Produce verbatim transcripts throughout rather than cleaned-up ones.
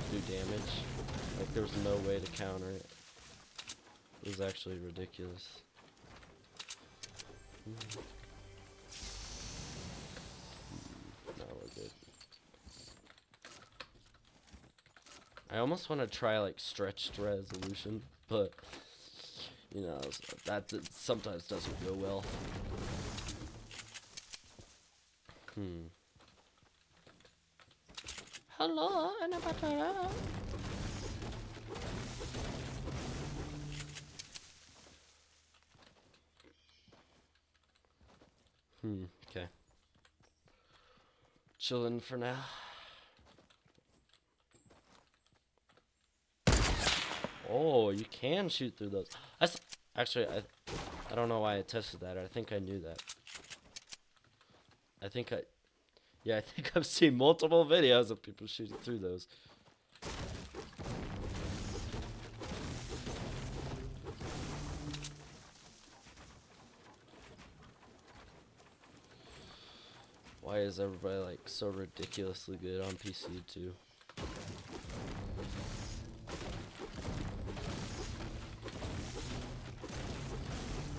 to do damage. Like, there was no way to counter it. It was actually ridiculous. Mm. No, we're good. I almost want to try, like, stretched resolution, but, you know, that sometimes doesn't go well. Hmm. Hello, Anabatara. Hmm, okay. Chillin' for now. Oh, you can shoot through those. I s actually, I, I don't know why I tested that. I think I knew that. I think I... Yeah, I think I've seen multiple videos of people shooting through those. Why is everybody, like, so ridiculously good on P C, too?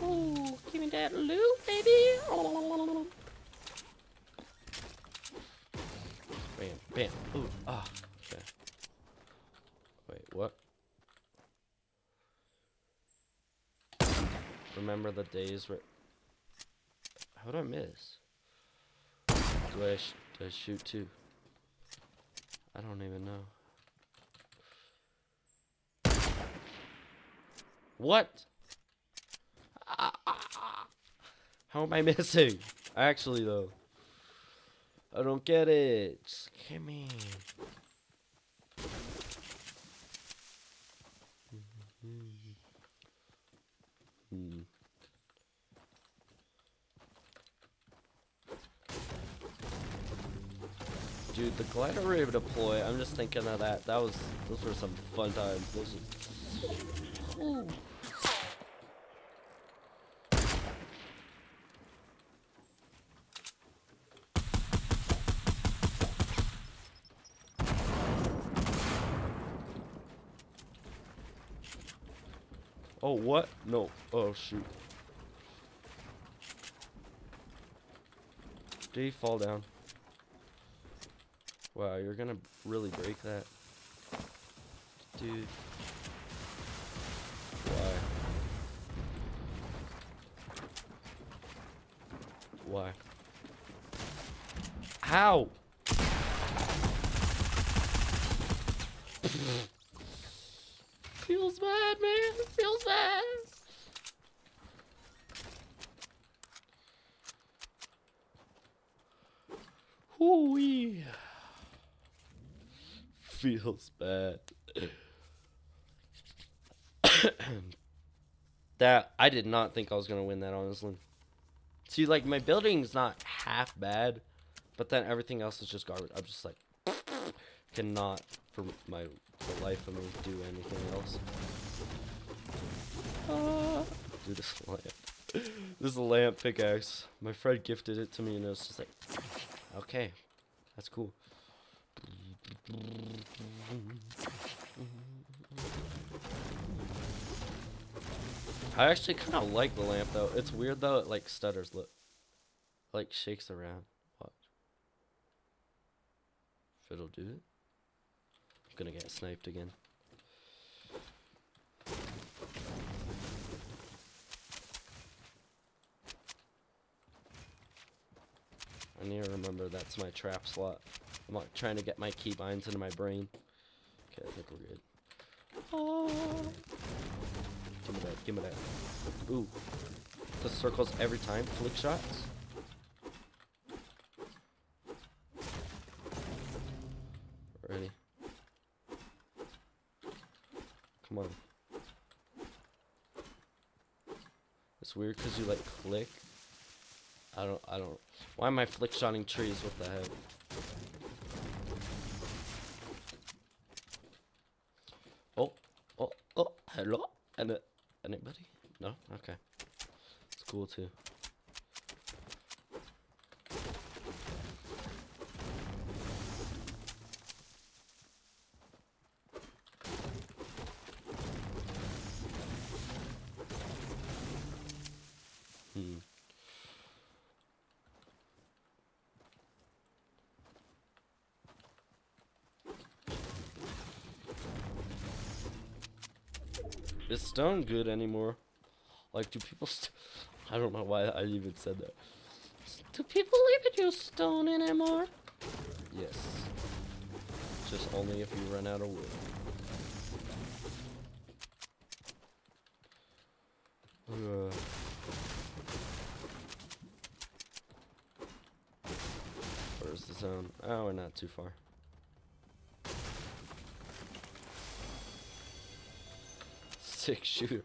Ooh, give me that loot, baby! Bam, bam, ooh, ah, oh, okay. Wait, what? Remember the days where... How'd I miss? Do I, sh do I shoot too? I don't even know. What? Ah, ah, ah. How am I missing? Actually, though. I don't get it. Just come in. Mm-hmm. Dude, the glider rave deploy. I'm just thinking of that. That was. Those were some fun times. Those. Were... Ooh. Oh, what? No. Oh, shoot. Did he fall down? Wow, you're gonna really break that. Dude. Why? Why? How? Feels bad, man. Feels bad. Hoo-wee. Feels bad. That, I did not think I was going to win that, honestly. See, like, my building's not half bad, but then everything else is just garbage. I'm just like, cannot, for my... The life of me do anything else. Uh, Dude, this lamp. This lamp pickaxe. My friend gifted it to me, and it was just like, okay, that's cool. I actually kind of like the lamp, though. It's weird, though. It like stutters. Look, like shakes around. Watch. If it'll do it. I'm gonna get sniped again. I need to remember that's my trap slot. I'm not trying to get my keybinds into my brain. Okay, I think we're good. Oh. Give me that, give me that. Ooh. The circles every time, flick shots. Ready? Come on. It's weird because you like click. I don't. I don't. Why am I flick shotting trees? What the heck? Oh, oh, oh. Hello. And anybody? No. Okay. It's cool too. is stone good anymore? Like, do people st I don't know why I even said that. Do people even use stone anymore? Yes. Just only if you run out of wood. Uh. Where's the zone? Oh, we're not too far. Six shooter.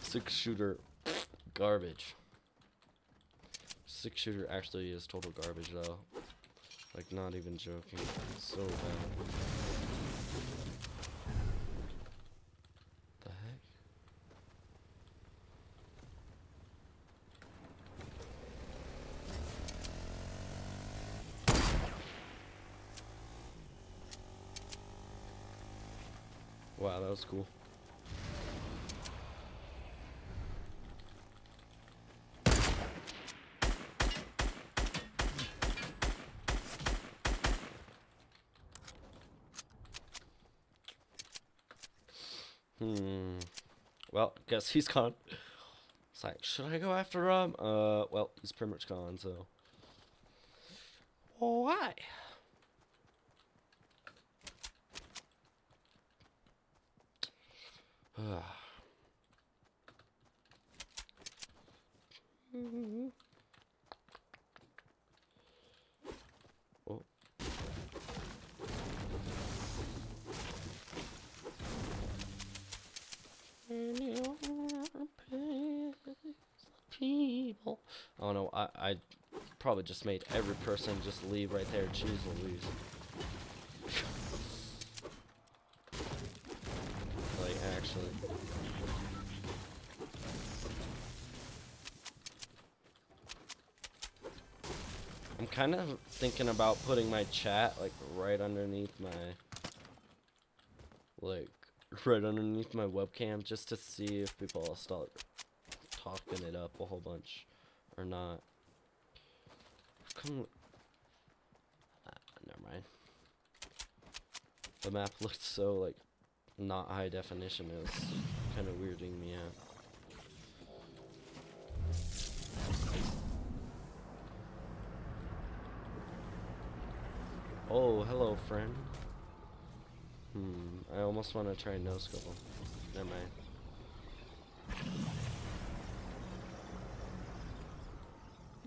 Six shooter. Garbage. Six shooter actually is total garbage though. Like, not even joking. It's so bad. The heck? Wow, that was cool. Hmm. Well, guess he's gone. It's like, should I go after Rob? Uh, well, he's pretty much gone, so. Why? Mm-hmm. People. Oh no, I, I probably just made every person just leave right there. Jeez Louise. Like, actually. I'm kind of thinking about putting my chat, like, right underneath my... Like... right underneath my webcam, just to see if people start talking it up a whole bunch or not. Come, ah, never mind. The map looked so, like, not high definition. It was kind of weirding me out. Oh, hello, friend. Hmm, I almost want to try no-scope him. Never mind.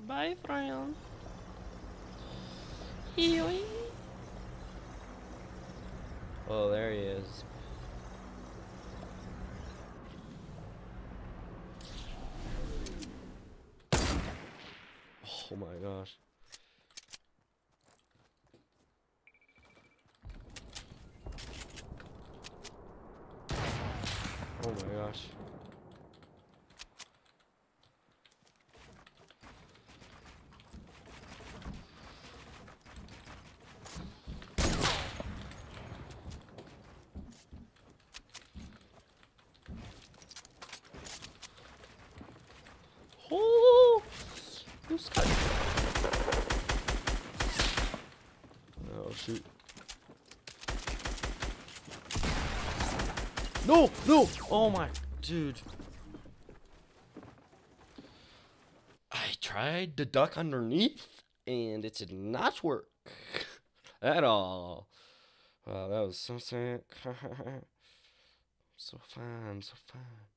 Bye, friend. Yoi. Oh, there he is. Oh my gosh. Oh my gosh. Oh, who's cut? Oh shoot. No, no! Oh my, dude. I tried to duck underneath, and it did not work at all. Wow, that was so sick. So fine, so fine.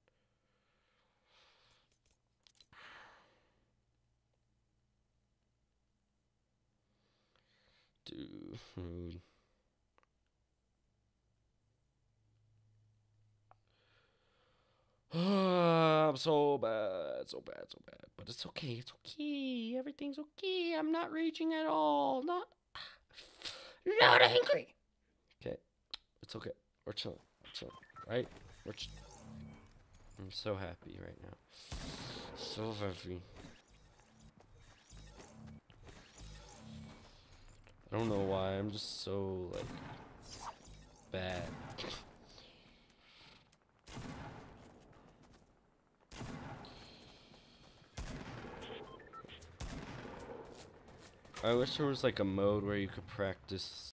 Dude. I'm so bad, so bad, so bad. But it's okay, it's okay. Everything's okay. I'm not raging at all. Not, not angry. Okay, it's okay. We're chilling, we're chilling, right? We're ch I'm so happy right now. So happy. I don't know why. I'm just so, like, bad. I wish there was, like, a mode where you could practice